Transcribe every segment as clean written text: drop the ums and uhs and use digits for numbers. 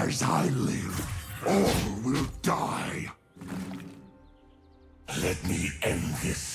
As I live, all will die. Let me end this.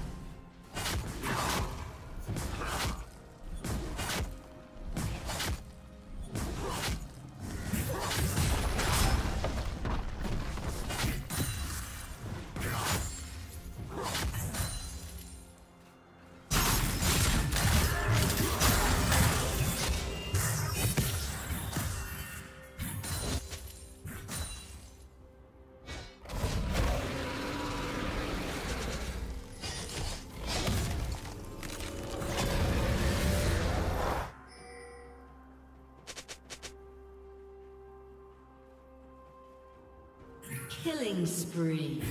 Killing spree.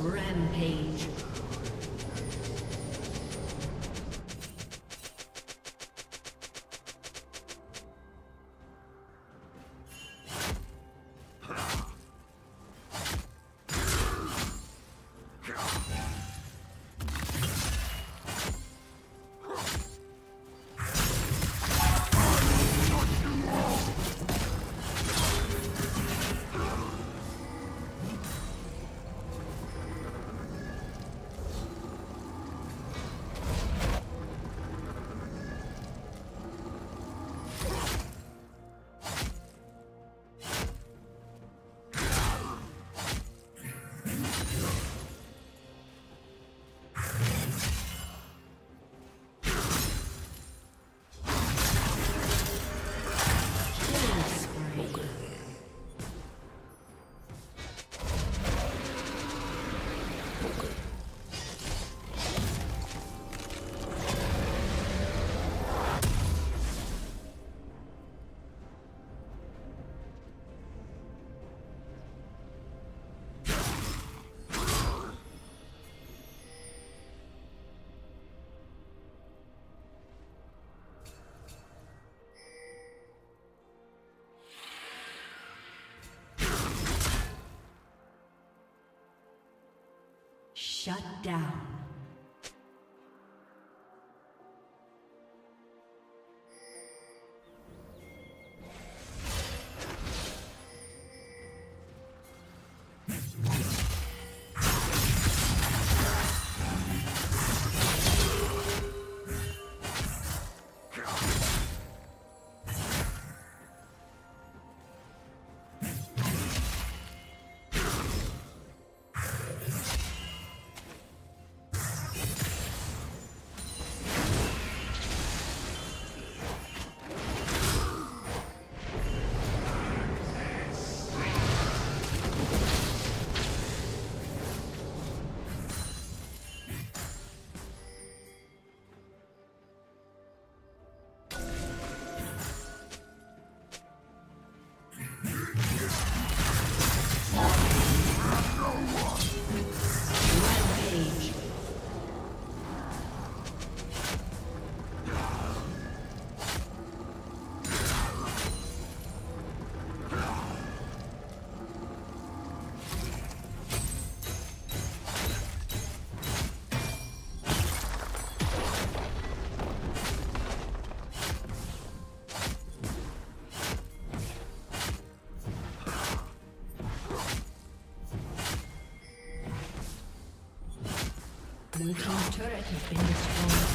Rampage. Shut down. Blue team's turret has been destroyed.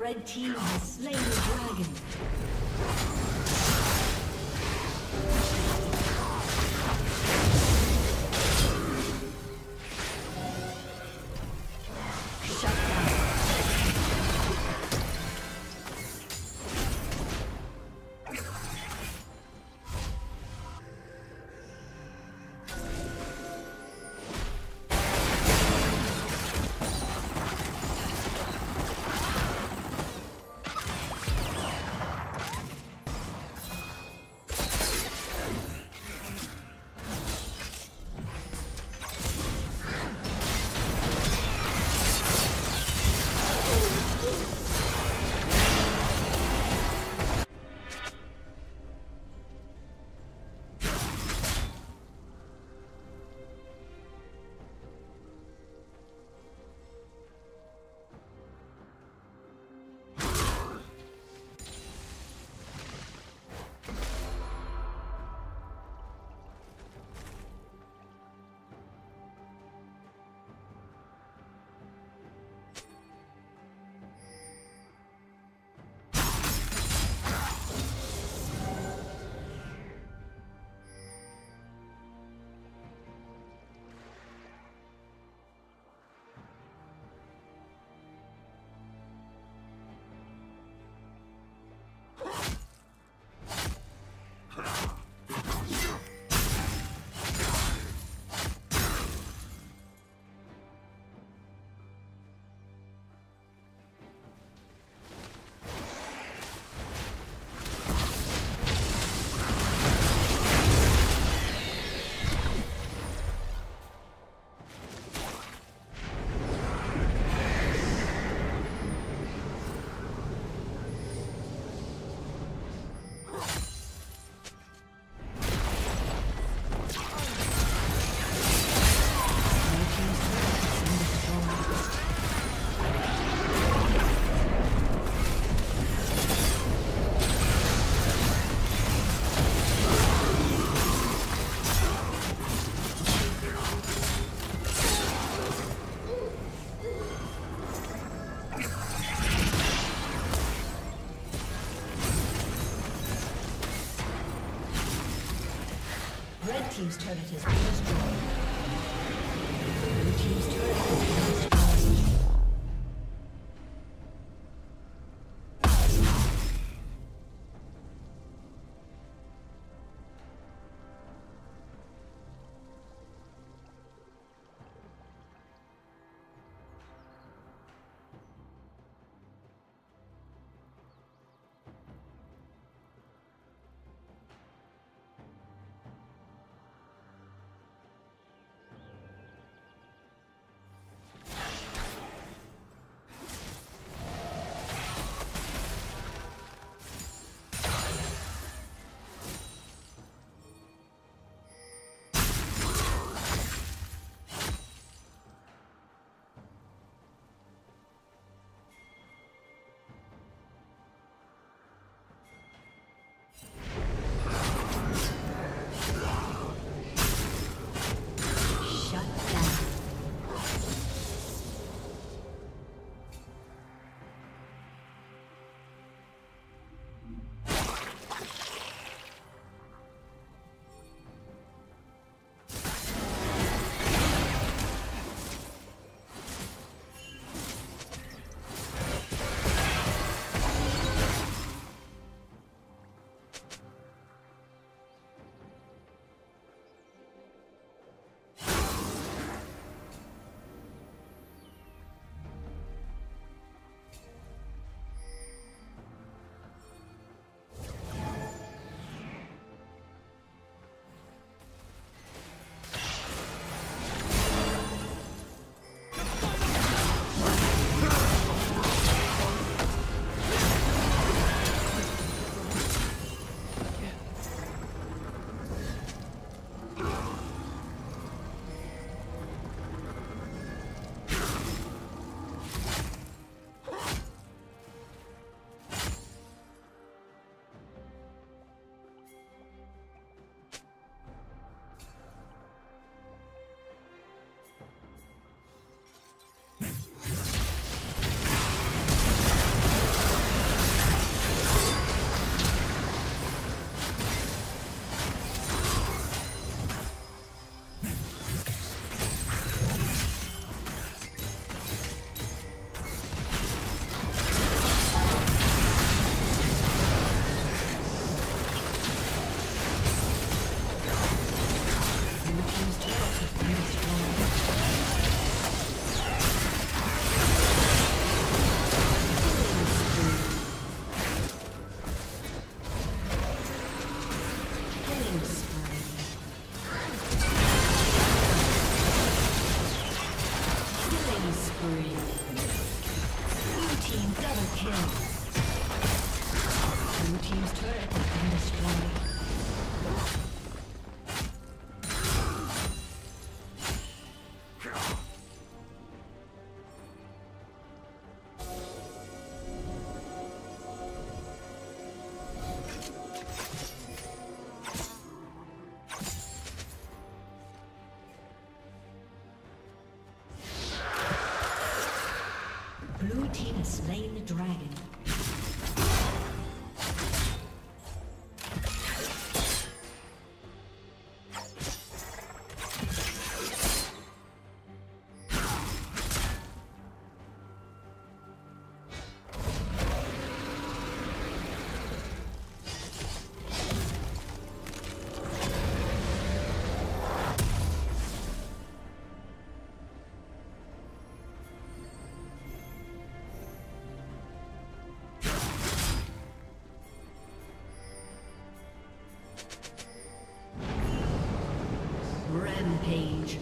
Red team has slain the dragon. Team's turret has been destroyed. Blue team's turret has been destroyed. has slain the dragon. Rampage.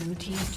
Blue team's